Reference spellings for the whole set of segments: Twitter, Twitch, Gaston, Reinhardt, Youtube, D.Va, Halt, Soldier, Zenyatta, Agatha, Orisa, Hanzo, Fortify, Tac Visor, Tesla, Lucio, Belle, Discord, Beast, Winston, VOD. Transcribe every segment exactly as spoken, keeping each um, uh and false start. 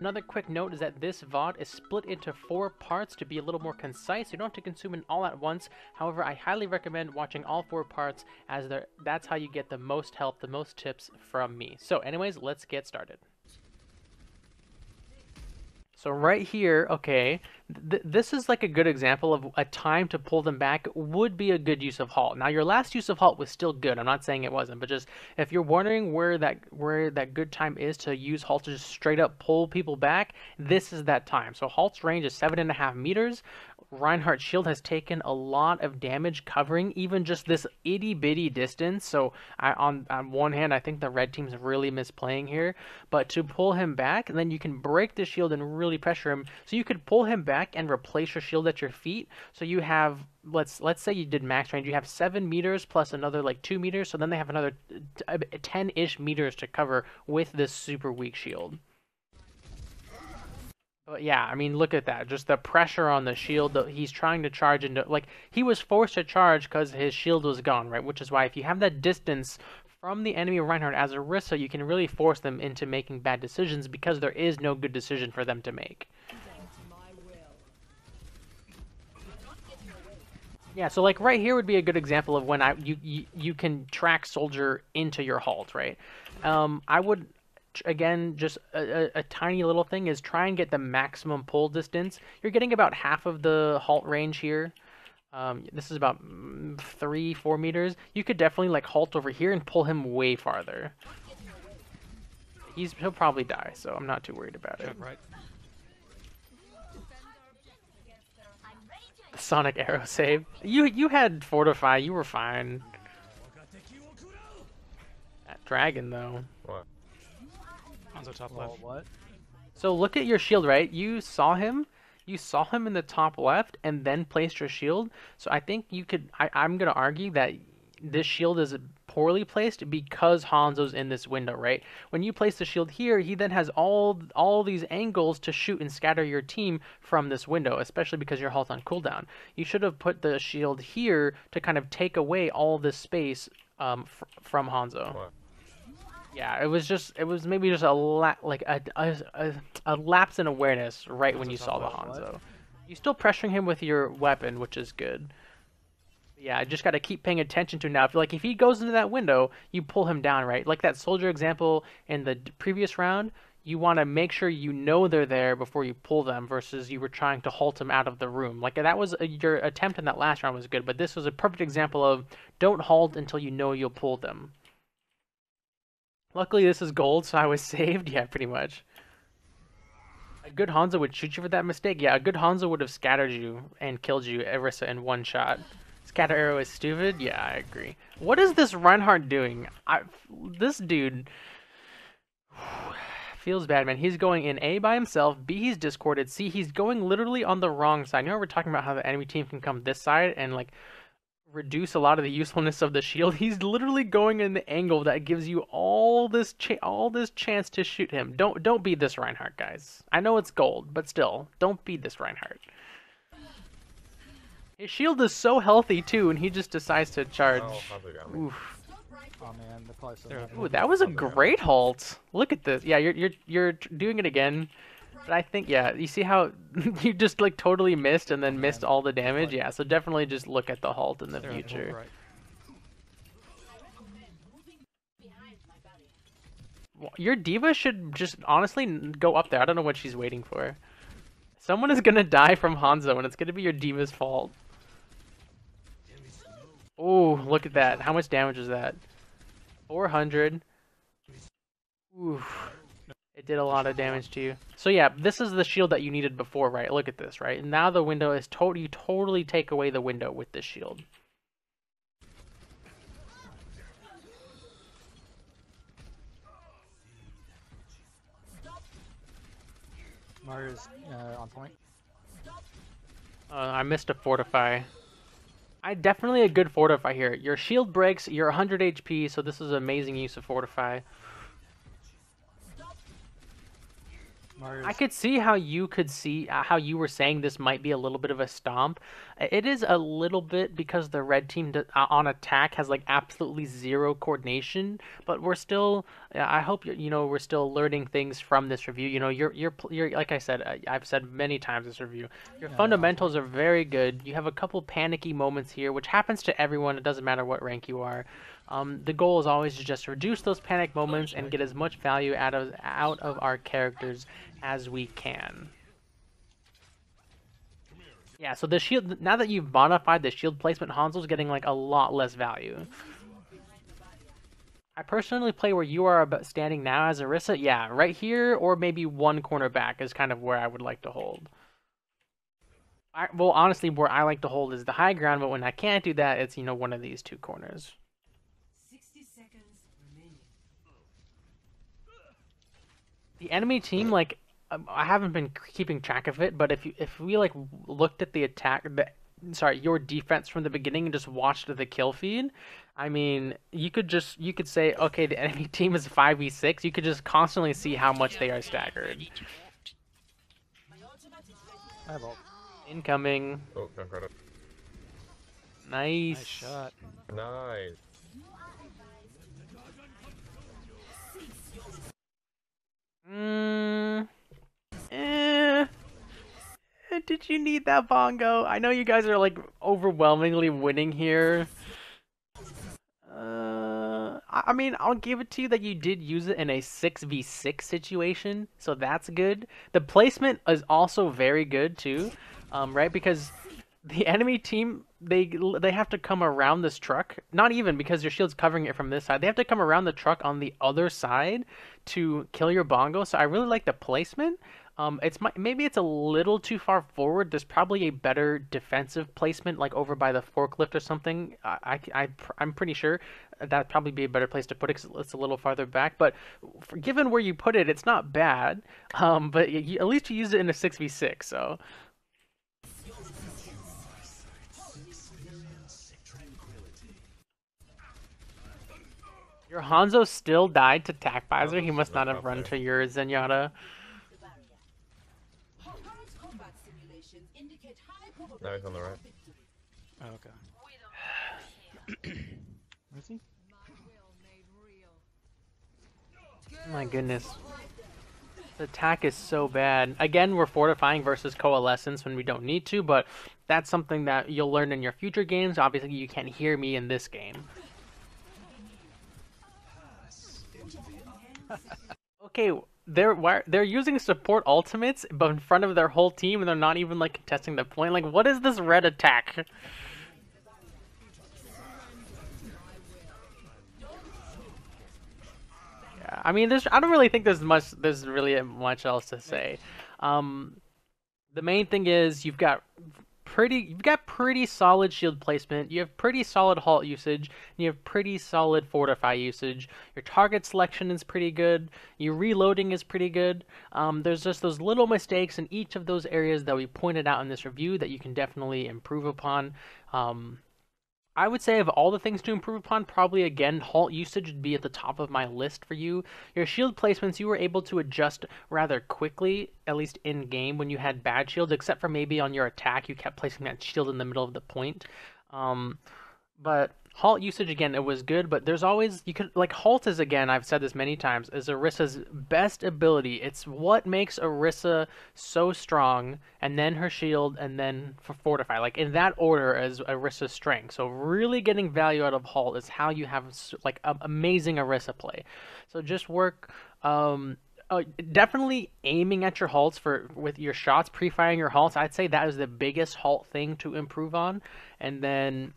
Another quick note is that this V O D is split into four parts to be a little more concise. You don't have to consume it all at once. However, I highly recommend watching all four parts, as that's how you get the most help, the most tips from me. So anyways, let's get started. So right here, okay, th this is like a good example of a time to pull them back would be a good use of halt. Now your last use of halt was still good. I'm not saying it wasn't, but just if you're wondering where that where that good time is to use halt to just straight up pull people back, this is that time. So halt's range is seven and a half meters. Reinhardt's shield has taken a lot of damage covering even just this itty bitty distance. So I, on, on one hand, I think the red team's really misplaying here, but to pull him back, and then you can break the shield and really pressure him. So you could pull him back and replace your shield at your feet. So you have, let's let's say you did max range, you have seven meters plus another like two meters. So then they have another ten-ish meters to cover with this super weak shield. But yeah, I mean, look at that. Just the pressure on the shield. The, he's trying to charge into... Like, he was forced to charge because his shield was gone, right? Which is why if you have that distance from the enemy Reinhardt as Orisa, you can really force them into making bad decisions because there is no good decision for them to make. Yeah, so like right here would be a good example of when I you, you, you can track Soldier into your halt, right? Um, I would... Again, just a, a, a tiny little thing is try and get the maximum pull distance. You're getting about half of the halt range here. Um, this is about three, four meters. You could definitely like halt over here and pull him way farther. He's he'll probably die, so I'm not too worried about it. Right. The Sonic arrow save. You you had fortify. You were fine. That dragon though. What? Hanzo top left. Oh, what? So look at your shield, right? You saw him. You saw him in the top left and then placed your shield. So I think you could... I, I'm going to argue that this shield is poorly placed because Hanzo's in this window, right? When you place the shield here, he then has all all these angles to shoot and scatter your team from this window, especially because your halt's on cooldown. You should have put the shield here to kind of take away all this space um, fr from Hanzo. What? Yeah, it was just, it was maybe just a la like a, a, a, a lapse in awareness right when you saw the Hanzo. You're still pressuring him with your weapon, which is good. Yeah, I just got to keep paying attention to him now. If, like, if he goes into that window, you pull him down, right? Like that Soldier example in the previous round, you want to make sure you know they're there before you pull them versus you were trying to halt them out of the room. Like, that was, a, your attempt in that last round was good, but this was a perfect example of don't halt until you know you'll pull them. Luckily, this is gold, so I was saved. Yeah, pretty much. A good Hanzo would shoot you for that mistake. Yeah, a good Hanzo would have scattered you and killed you, Orisa, in one shot. Scatter arrow is stupid? Yeah, I agree. What is this Reinhardt doing? I, this dude... Feels bad, man. He's going in A by himself, B he's discorded, C he's going literally on the wrong side. You know, we're talking about how the enemy team can come this side and, like... reduce a lot of the usefulness of the shield. He's literally going in the angle that gives you all this cha all this chance to shoot him. Don't don't be this Reinhardt, guys. I know it's gold, but still, don't be this Reinhardt. His shield is so healthy too, and he just decides to charge. Oh, oof. Oh man, the Ooh, that was a great halt. Look at this. Yeah, you're you're you're doing it again. But I think, yeah, you see how you just, like, totally missed and then oh, missed all the damage? Yeah, so definitely just look at the halt in the They're future. Right. Your D.Va should just honestly go up there. I don't know what she's waiting for. Someone is going to die from Hanzo, and it's going to be your D.Va's fault. Oh, look at that. How much damage is that? four hundred. Oof. It did a lot of damage to you. So yeah, this is the shield that you needed before, right? Look at this, right? Now the window is totally, you totally take away the window with this shield. Mario's uh, on point. Uh, I missed a fortify. I definitely a good fortify here. Your shield breaks, you're one hundred H P, so this is an amazing use of fortify. Mario's... I could see how you could see how you were saying this might be a little bit of a stomp. It is a little bit because the red team on attack has like absolutely zero coordination, but we're still, I hope, you know, we're still learning things from this review. You know, you're, you're, you're like I said, I've said many times this review, your yeah. fundamentals are very good. You have a couple panicky moments here, which happens to everyone. It doesn't matter what rank you are. Um, the goal is always to just reduce those panic moments and get as much value out of out of our characters as we can. Yeah, so the shield, now that you've modified the shield placement, Hanzo's getting like a lot less value. I personally play where you are about standing now as Orisa. Yeah, right here or maybe one corner back is kind of where I would like to hold. I, well, honestly, where I like to hold is the high ground, but when I can't do that, it's, you know, one of these two corners. The enemy team, like, I haven't been keeping track of it, but if you, if we like looked at the attack, the, sorry, your defense from the beginning and just watched the kill feed, I mean, you could just you could say, okay, the enemy team is five v six. You could just constantly see how much they are staggered. Incoming. Oh, got credit. Nice. Nice shot. Nice. Mmm. Eh. Did you need that bongo? I know you guys are like overwhelmingly winning here. Uh, I mean, I'll give it to you that you did use it in a six v six situation, so that's good. The placement is also very good too, um, right? Because the enemy team, they they have to come around this truck. Not even, because your shield's covering it from this side. They have to come around the truck on the other side to kill your bongo. So I really like the placement. Um, it's my, maybe it's a little too far forward. There's probably a better defensive placement, like over by the forklift or something. I, I, I, I'm pretty sure that'd probably be a better place to put it, because it's a little farther back. But for, given where you put it, it's not bad. Um, but you, at least you used it in a six v six, so... Your Hanzo still died to Tac Visor. He must not have run to your Zenyatta. Now he's on the right. Oh, okay. Where's he? My goodness. The attack is so bad. Again, we're fortifying versus coalescence when we don't need to, but that's something that you'll learn in your future games. Obviously, you can't hear me in this game. Okay, they're they're using support ultimates, but in front of their whole team, and they're not even like contesting the point. Like, what is this red attack? Yeah, I mean, there's I don't really think there's much there's really much else to say. Um, the main thing is you've got pretty you've got pretty solid shield placement, you have pretty solid halt usage, and you have pretty solid fortify usage. Your target selection is pretty good, your reloading is pretty good. Um, there's just those little mistakes in each of those areas that we pointed out in this review that you can definitely improve upon. Um, I would say of all the things to improve upon, probably again, halt usage would be at the top of my list for you. Your shield placements, you were able to adjust rather quickly, at least in game when you had bad shields, except for maybe on your attack, you kept placing that shield in the middle of the point. Um, but halt usage, again, it was good, but there's always, you could, like halt is, again, I've said this many times, is Orisa's best ability. It's what makes Orisa so strong, and then her shield, and then for fortify. Like, in that order is Orisa's strength. So really getting value out of halt is how you have, like, a, amazing Orisa play. So just work, um... Uh, definitely aiming at your halts for with your shots, pre-firing your halts. I'd say that is the biggest halt thing to improve on, and then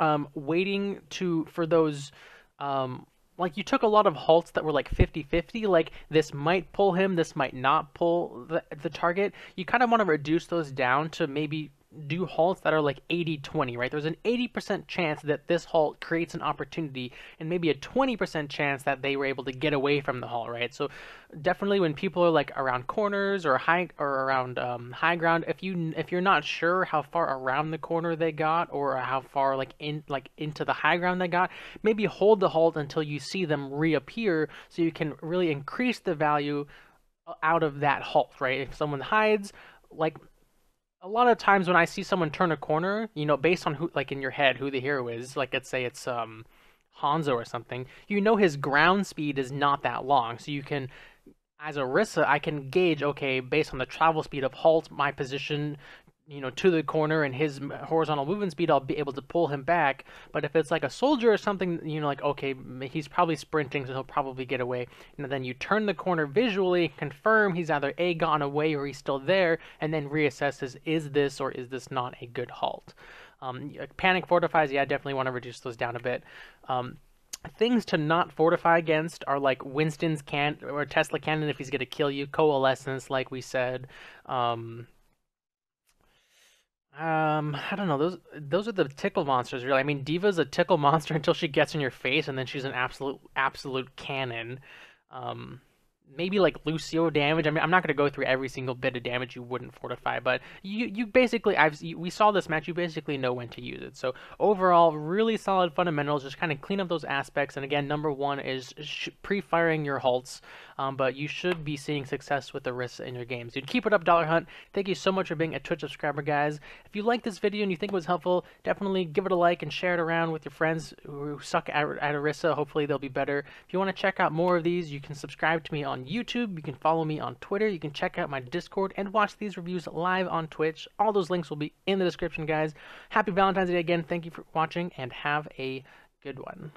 um, waiting to for those. Um, like you took a lot of halts that were like fifty fifty, like this might pull him, this might not pull the, the target. You kind of want to reduce those down to maybe do halts that are like eighty twenty, right? There's an eighty percent chance that this halt creates an opportunity, and maybe a twenty percent chance that they were able to get away from the halt, right? So definitely when people are like around corners or high or around um, high ground, if you if you're not sure how far around the corner they got or how far like in like into the high ground they got, maybe hold the halt until you see them reappear, so you can really increase the value out of that halt, right? If someone hides, like a lot of times when I see someone turn a corner, you know, based on who, like in your head, who the hero is, like let's say it's um Hanzo or something, you know his ground speed is not that long, so you can, as Orisa, I can gauge, okay, based on the travel speed of halt, my position, you know, to the corner and his horizontal movement speed, I'll be able to pull him back. But if it's like a soldier or something, you know, like, okay, he's probably sprinting, so he'll probably get away. And then you turn the corner visually, confirm he's either A, gone away, or he's still there, and then reassesses, is this or is this not a good halt? Um, panic fortifies, yeah, I definitely want to reduce those down a bit. Um, Things to not fortify against are like Winston's cannon or Tesla cannon if he's going to kill you, coalescence like we said. Um, um, I don't know, those those are the tickle monsters really. I mean, D.Va's a tickle monster until she gets in your face, and then she's an absolute absolute cannon. Um, maybe like Lucio damage. I mean, I'm not going to go through every single bit of damage you wouldn't fortify, but you you basically, I've you, we saw this match, you basically know when to use it. So overall, really solid fundamentals, just kind of clean up those aspects. And again, number one is sh pre-firing your halts, um, but you should be seeing success with the risks in your games. Dude, keep it up, Dollar Hunt. Thank you so much for being a Twitch subscriber, guys. If you liked this video and you think it was helpful, definitely give it a like and share it around with your friends who suck at, at Orisa. Hopefully they'll be better. If you want to check out more of these, you can subscribe to me on YouTube, you can follow me on Twitter, you can check out my Discord, and watch these reviews live on Twitch. All those links will be in the description, guys. Happy Valentine's Day again, thank you for watching, and have a good one.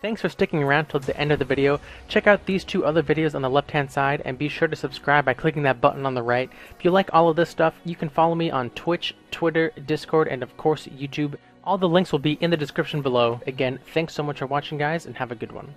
Thanks for sticking around till the end of the video. Check out these two other videos on the left-hand side, and be sure to subscribe by clicking that button on the right. If you like all of this stuff, you can follow me on Twitch, Twitter, Discord, and of course YouTube. All the links will be in the description below. Again, thanks so much for watching, guys, and have a good one.